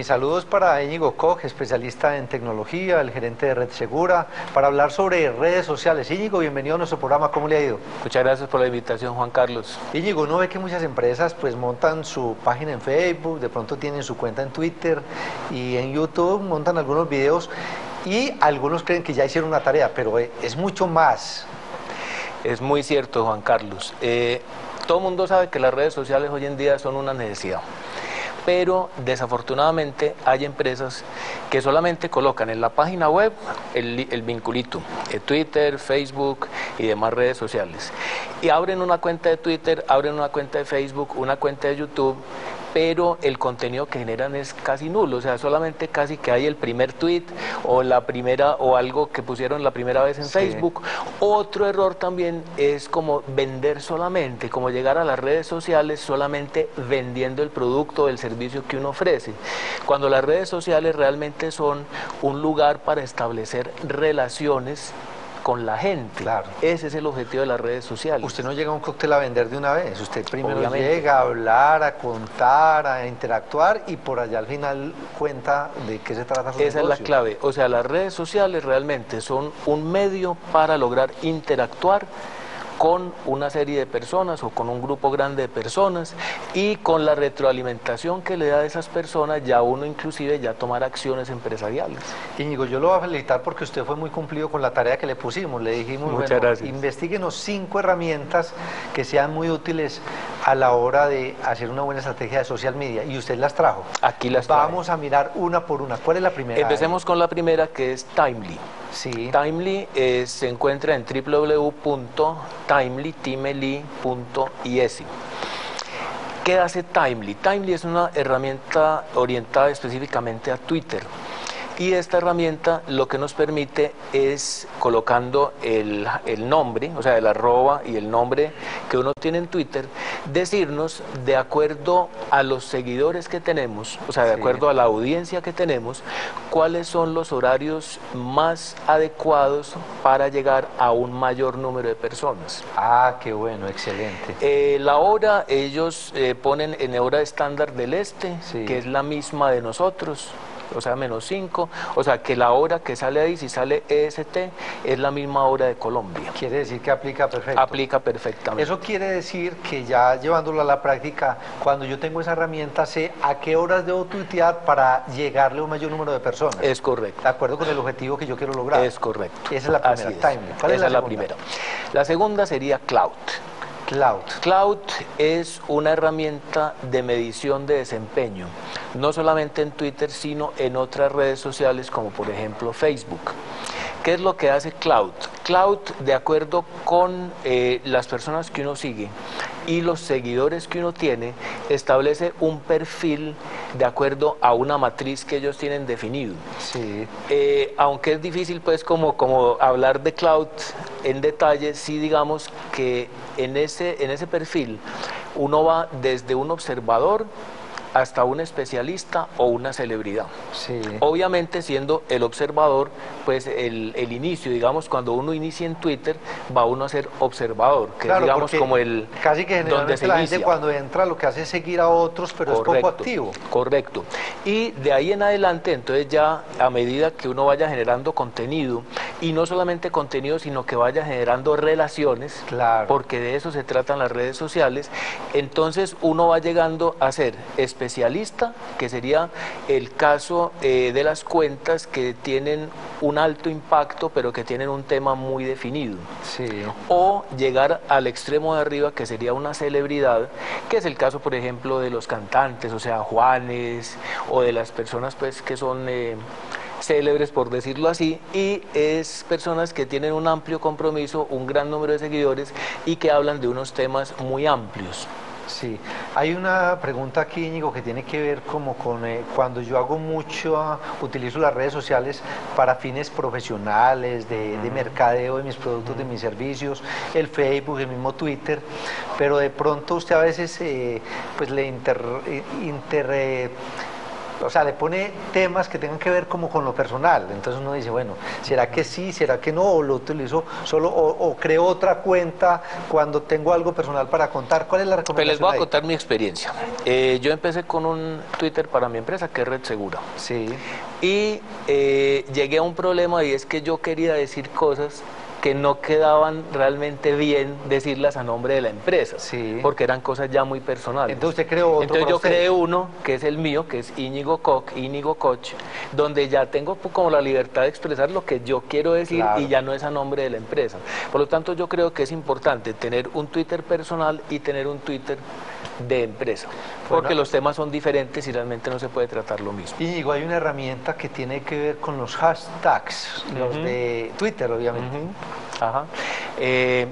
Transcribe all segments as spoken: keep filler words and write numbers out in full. mis saludos para Iñigo Koch, especialista en tecnología, el gerente de Red Segura, para hablar sobre redes sociales. Iñigo, bienvenido a nuestro programa, ¿cómo le ha ido? Muchas gracias por la invitación, Juan Carlos. Iñigo, uno ve que muchas empresas pues montan su página en Facebook, de pronto tienen su cuenta en Twitter y en YouTube, montan algunos videos y algunos creen que ya hicieron una tarea, pero es mucho más. Es muy cierto, Juan Carlos. Eh, todo el mundo sabe que las redes sociales hoy en día son una necesidad. Pero desafortunadamente hay empresas que solamente colocan en la página web el, el vinculito, el Twitter, Facebook y demás redes sociales. Y abren una cuenta de Twitter, abren una cuenta de Facebook, una cuenta de YouTube, pero el contenido que generan es casi nulo, o sea, solamente casi que hay el primer tweet o la primera o algo que pusieron la primera vez en sí. Facebook. Otro error también es como vender solamente, como llegar a las redes sociales solamente vendiendo el producto o el servicio que uno ofrece, cuando las redes sociales realmente son un lugar para establecer relaciones con la gente. Claro. Ese es el objetivo de las redes sociales. Usted no llega a un cóctel a vender de una vez, usted primero Obviamente. llega a hablar, a contar, a interactuar y por allá al final cuenta de qué se trata su negocio. Esa es la clave, o sea, las redes sociales realmente son un medio para lograr interactuar con una serie de personas o con un grupo grande de personas, y con la retroalimentación que le da a esas personas ya uno inclusive ya tomar acciones empresariales. Iñigo, yo lo voy a felicitar porque usted fue muy cumplido con la tarea que le pusimos. Le dijimos, Muchas bueno, investiguenos cinco herramientas que sean muy útiles a la hora de hacer una buena estrategia de social media, y usted las trajo. Aquí las trae. Vamos a mirar una por una. ¿Cuál es la primera? Empecemos con la primera, que es Timely. Sí. Timely eh, se encuentra en w w w punto timely punto i s. ¿Qué hace Timely? Timely es una herramienta orientada específicamente a Twitter. Y esta herramienta lo que nos permite es, colocando el, el nombre, o sea, el arroba y el nombre que uno tiene en Twitter, decirnos de acuerdo a los seguidores que tenemos, o sea, de acuerdo a la audiencia que tenemos, cuáles son los horarios más adecuados para llegar a un mayor número de personas. Ah, qué bueno, excelente. Eh, la hora, ellos eh, ponen en hora estándar del este, sí, que es la misma de nosotros, o sea, menos cinco, o sea, que la hora que sale ahí, si sale E S T, es la misma hora de Colombia. Quiere decir que aplica perfecto. Aplica perfectamente. Eso quiere decir que ya llevándolo a la práctica, cuando yo tengo esa herramienta, sé a qué horas debo tuitear para llegarle a un mayor número de personas. Es correcto. De acuerdo con el objetivo que yo quiero lograr. Es correcto. Esa es la primera. Así es. Timely. ¿Cuál es la segunda? Esa es la primera. La segunda sería Klout. Klout. Klout es una herramienta de medición de desempeño, no solamente en Twitter, sino en otras redes sociales como por ejemplo Facebook. ¿Qué es lo que hace Klout? Klout, de acuerdo con eh, las personas que uno sigue y los seguidores que uno tiene, establece un perfil de acuerdo a una matriz que ellos tienen definido. Sí. Eh, aunque es difícil pues como, como hablar de Klout en detalle, sí digamos que en ese, en ese perfil uno va desde un observador hasta un especialista o una celebridad. Sí. Obviamente, siendo el observador, pues el, el inicio, digamos, cuando uno inicia en Twitter, va uno a ser observador, que claro, es, digamos, como el... Casi que generalmente donde se la inicia. Gente cuando entra lo que hace es seguir a otros, pero correcto, es poco activo. Correcto. Y de ahí en adelante, entonces ya a medida que uno vaya generando contenido, y no solamente contenido, sino que vaya generando relaciones, claro, porque de eso se tratan las redes sociales, entonces uno va llegando a ser especialista, que sería el caso eh, de las cuentas que tienen un alto impacto pero que tienen un tema muy definido. Sí. O llegar al extremo de arriba, que sería una celebridad, que es el caso por ejemplo de los cantantes, o sea, Juanes, o de las personas pues que son eh, célebres, por decirlo así, y es personas que tienen un amplio compromiso, un gran número de seguidores y que hablan de unos temas muy amplios. Sí, hay una pregunta aquí, Iñigo, que tiene que ver como con eh, cuando yo hago mucho, uh, utilizo las redes sociales para fines profesionales, de, de mercadeo de mis productos, de mis servicios, el Facebook, el mismo Twitter, pero de pronto usted a veces eh, pues le inter... inter eh, o sea, le pone temas que tengan que ver como con lo personal. Entonces uno dice, bueno, ¿será que sí? ¿Será que no? ¿O lo utilizo solo? ¿O, o creo otra cuenta cuando tengo algo personal para contar? ¿Cuál es la recomendación? Pero les voy a contar ahí mi experiencia. Eh, yo empecé con un Twitter para mi empresa, que es Red Segura. Sí. Y eh, llegué a un problema, y es que yo quería decir cosas que no quedaban realmente bien decirlas a nombre de la empresa, sí, porque eran cosas ya muy personales. Entonces, usted creó otro. Entonces yo creé uno, que es el mío, que es Iñigo Koch, Iñigo Koch, donde ya tengo como la libertad de expresar lo que yo quiero decir, claro, y ya no es a nombre de la empresa. Por lo tanto, yo creo que es importante tener un Twitter personal y tener un Twitter de empresa, porque bueno, los temas son diferentes y realmente no se puede tratar lo mismo. Y digo, hay una herramienta que tiene que ver con los hashtags, uh-huh, los de Twitter, obviamente. Uh-huh. Ajá. Eh,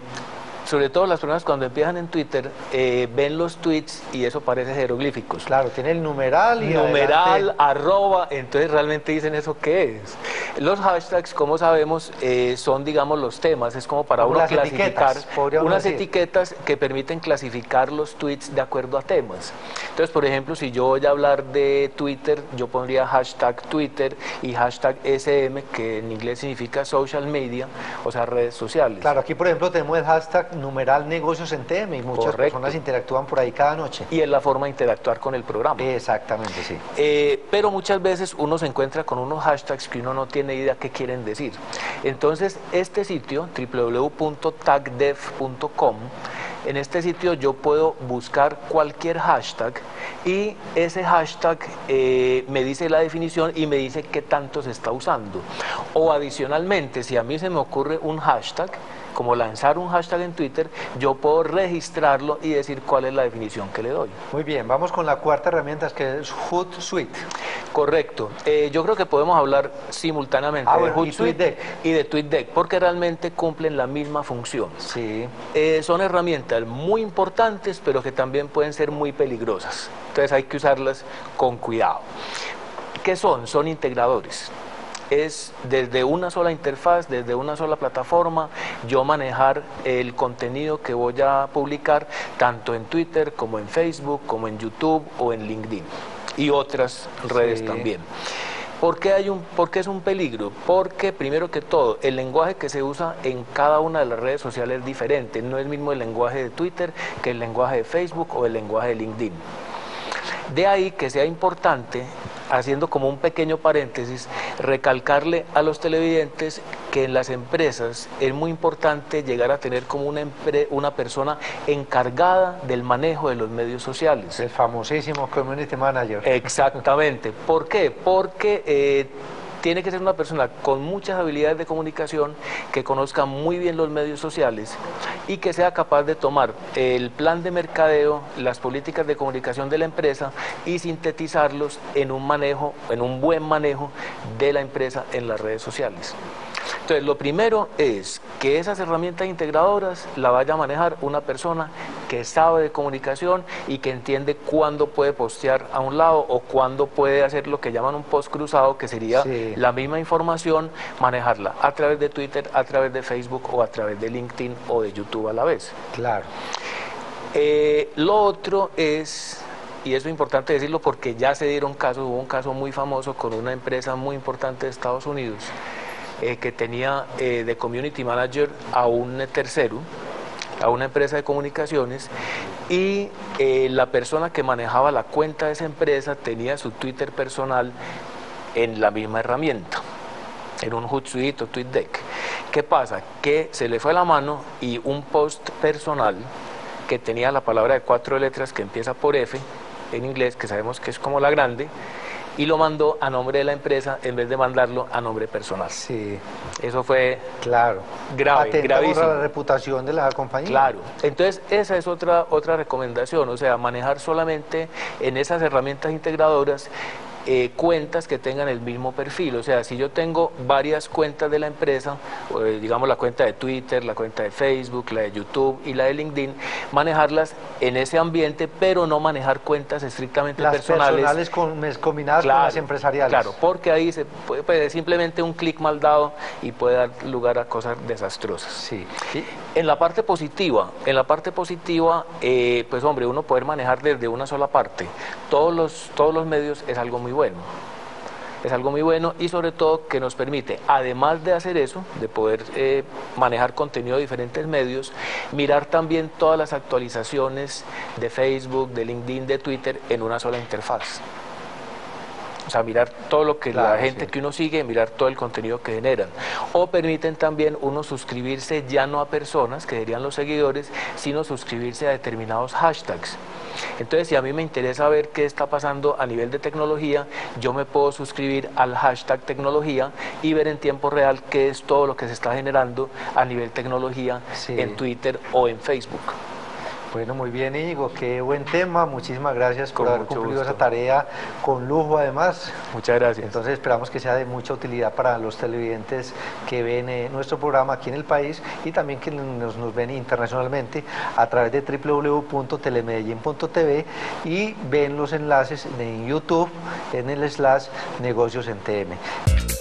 sobre todo las personas cuando empiezan en Twitter, eh, ven los tweets y eso parece jeroglíficos. Claro, tiene el numeral y numeral, adelante, arroba, entonces realmente dicen, ¿eso qué es? Los hashtags, como sabemos, eh, son, digamos, los temas, es como para como uno clasificar, etiquetas, unas decir. etiquetas que permiten clasificar los tweets de acuerdo a temas. Entonces, por ejemplo, si yo voy a hablar de Twitter, yo pondría hashtag Twitter y hashtag S M, que en inglés significa social media, o sea, redes sociales. Claro, aquí, por ejemplo, tenemos el hashtag numeral negociosentm y muchas, correcto, personas interactúan por ahí cada noche. Y es la forma de interactuar con el programa. Exactamente, sí. Eh, pero muchas veces uno se encuentra con unos hashtags que uno no tiene idea qué quieren decir. Entonces, este sitio, w w w punto tag def punto com, en este sitio yo puedo buscar cualquier hashtag y ese hashtag eh, me dice la definición y me dice qué tanto se está usando. O adicionalmente, si a mí se me ocurre un hashtag, como lanzar un hashtag en Twitter, yo puedo registrarlo y decir cuál es la definición que le doy. Muy bien, vamos con la cuarta herramienta, que es Hootsuite. Correcto. Eh, yo creo que podemos hablar simultáneamente ah, de bueno, Hootsuite y, y de TweetDeck, porque realmente cumplen la misma función. Sí. Eh, son herramientas muy importantes, pero que también pueden ser muy peligrosas. Entonces hay que usarlas con cuidado. ¿Qué son? Son integradores. Es desde una sola interfaz, desde una sola plataforma, yo manejar el contenido que voy a publicar tanto en Twitter como en Facebook, como en YouTube o en LinkedIn y otras redes, sí, también. ¿Por qué, hay un, ¿Por qué es un peligro? Porque, primero que todo, el lenguaje que se usa en cada una de las redes sociales es diferente. No es el mismo el lenguaje de Twitter que el lenguaje de Facebook o el lenguaje de LinkedIn. De ahí que sea importante, haciendo como un pequeño paréntesis, recalcarle a los televidentes que en las empresas es muy importante llegar a tener como una, una persona encargada del manejo de los medios sociales. El famosísimo community manager. Exactamente. ¿Por qué? Porque eh, tiene que ser una persona con muchas habilidades de comunicación, que conozca muy bien los medios sociales y que sea capaz de tomar el plan de mercadeo, las políticas de comunicación de la empresa y sintetizarlos en un manejo, en un buen manejo de la empresa en las redes sociales. Entonces, lo primero es que esas herramientas integradoras la vaya a manejar una persona que sabe de comunicación y que entiende cuándo puede postear a un lado o cuándo puede hacer lo que llaman un post cruzado, que sería, sí, la misma información, manejarla a través de Twitter, a través de Facebook o a través de LinkedIn o de YouTube a la vez. Claro. Eh, lo otro es... y eso es importante decirlo porque ya se dieron casos, hubo un caso muy famoso con una empresa muy importante de Estados Unidos, Eh, que tenía eh, de community manager a un tercero, a una empresa de comunicaciones, y eh, la persona que manejaba la cuenta de esa empresa tenía su Twitter personal en la misma herramienta, en un Hootsuite o TweetDeck. ¿Qué pasa? Que se le fue la mano y un post personal que tenía la palabra de cuatro letras que empieza por F en inglés, que sabemos que es como la grande, y lo mandó a nombre de la empresa en vez de mandarlo a nombre personal. Sí. Eso fue, claro, grave, atenta, gravísimo. Contra la reputación de la compañía. Claro. Entonces, esa es otra, otra recomendación, o sea, manejar solamente en esas herramientas integradoras Eh, cuentas que tengan el mismo perfil. O sea, si yo tengo varias cuentas de la empresa, eh, digamos la cuenta de Twitter, la cuenta de Facebook, la de YouTube y la de LinkedIn, manejarlas en ese ambiente, pero no manejar cuentas estrictamente las personales. Las personales con, combinadas, claro, con las empresariales. Claro, porque ahí se puede, puede simplemente un clic mal dado y puede dar lugar a cosas desastrosas. Sí. ¿Sí? En la parte positiva, en la parte positiva, eh, pues hombre, uno poder manejar desde una sola parte todos los, todos los medios es algo muy muy bueno. Es algo muy bueno y sobre todo que nos permite, además de hacer eso, de poder eh, manejar contenido de diferentes medios, mirar también todas las actualizaciones de Facebook, de LinkedIn, de Twitter en una sola interfaz. O sea, mirar todo lo que claro, la gente sí. que uno sigue, mirar todo el contenido que generan. O permiten también uno suscribirse ya no a personas, que serían los seguidores, sino suscribirse a determinados hashtags. Entonces, si a mí me interesa ver qué está pasando a nivel de tecnología, yo me puedo suscribir al hashtag tecnología y ver en tiempo real qué es todo lo que se está generando a nivel tecnología sí. en Twitter o en Facebook. Bueno, muy bien, Íñigo, qué buen tema, muchísimas gracias por haber cumplido esa tarea con lujo además. Muchas gracias. Entonces esperamos que sea de mucha utilidad para los televidentes que ven eh, nuestro programa aquí en el país y también que nos, nos ven internacionalmente a través de w w w punto telemedellín punto t v y ven los enlaces en YouTube en el slash negocios en T M.